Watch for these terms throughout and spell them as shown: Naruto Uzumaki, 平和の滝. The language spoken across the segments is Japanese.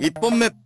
1本目、始め。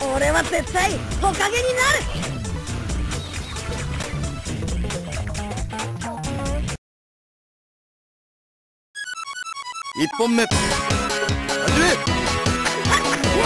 俺は絶対トカゲになる。1本目、始め。俺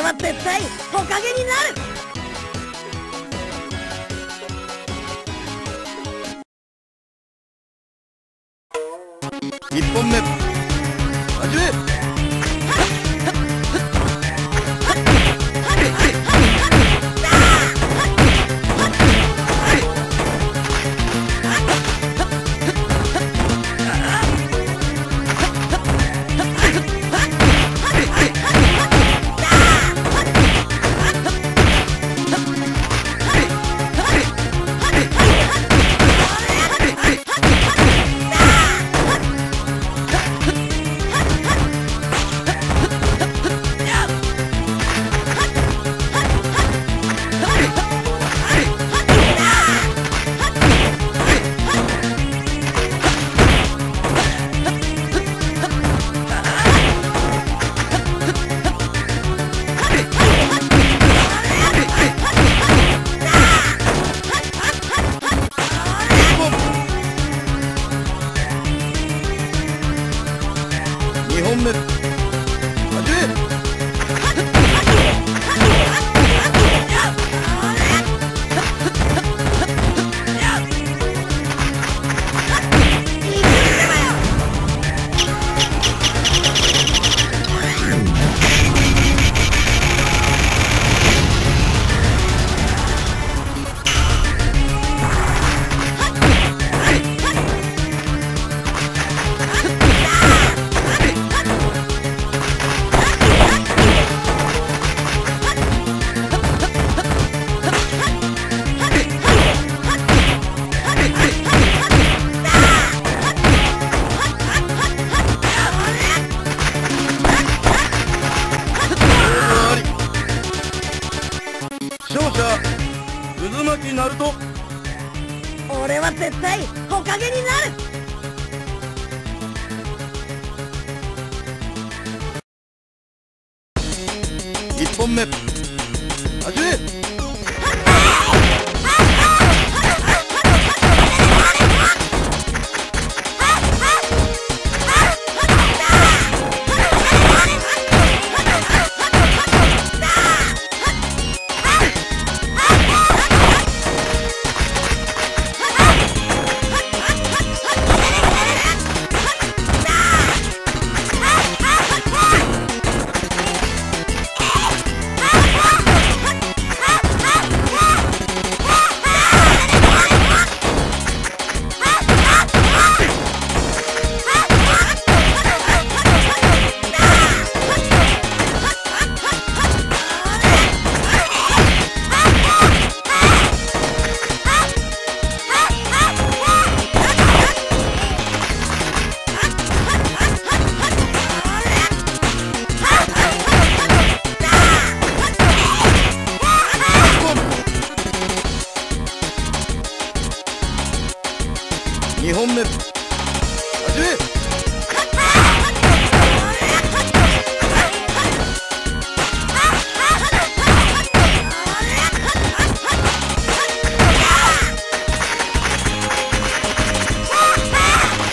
は絶対トカゲになる。1本目、始め。渦巻きナルト。俺は絶対木陰になる。1本目始め。2本目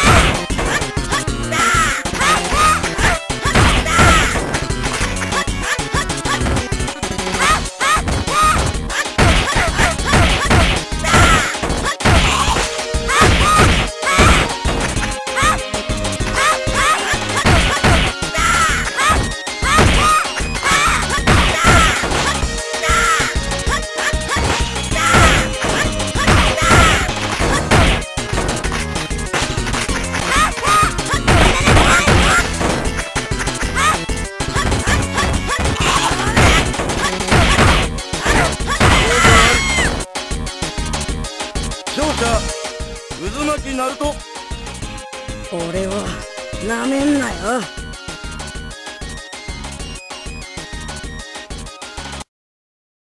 始め。渦巻きナルト、俺をなめんなよ。1本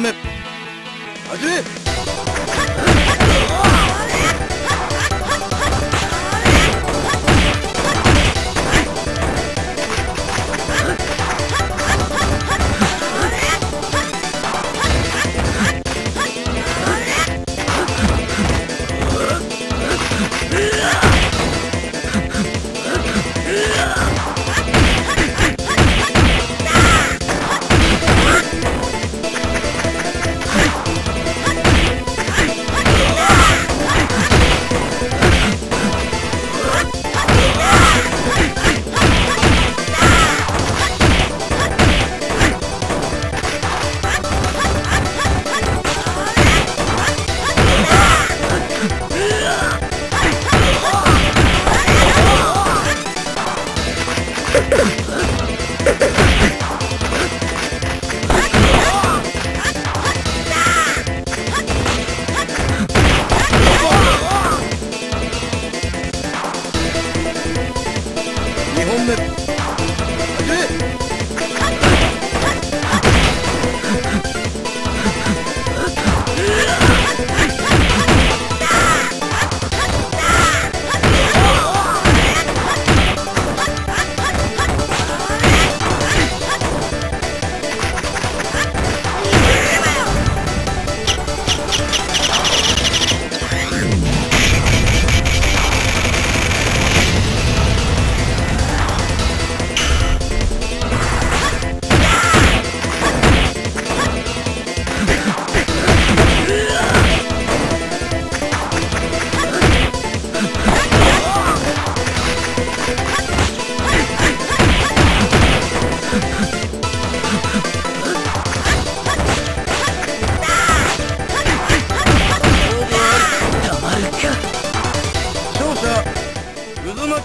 目始め。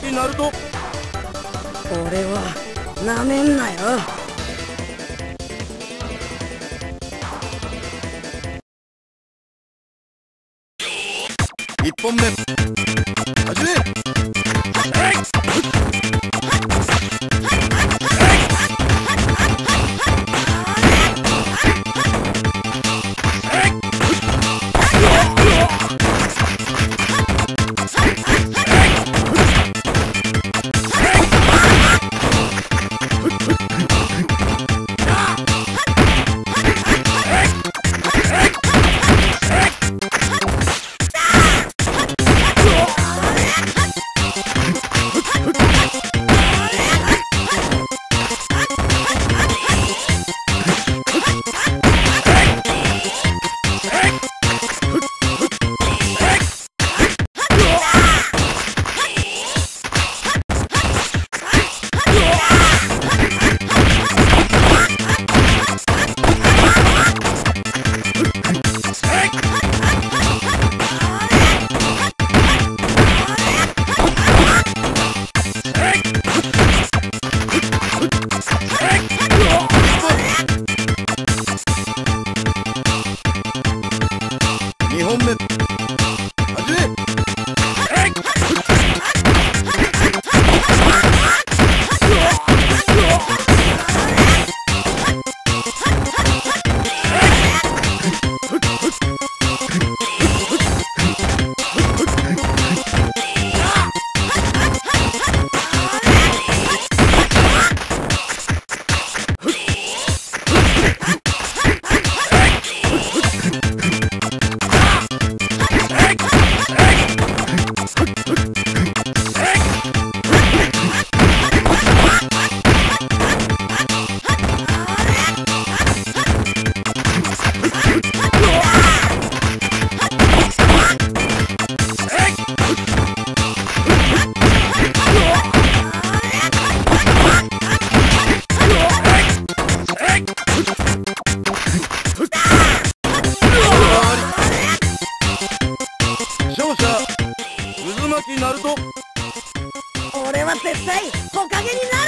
ナルト、俺はなめんなよ。1本目始め。げになる。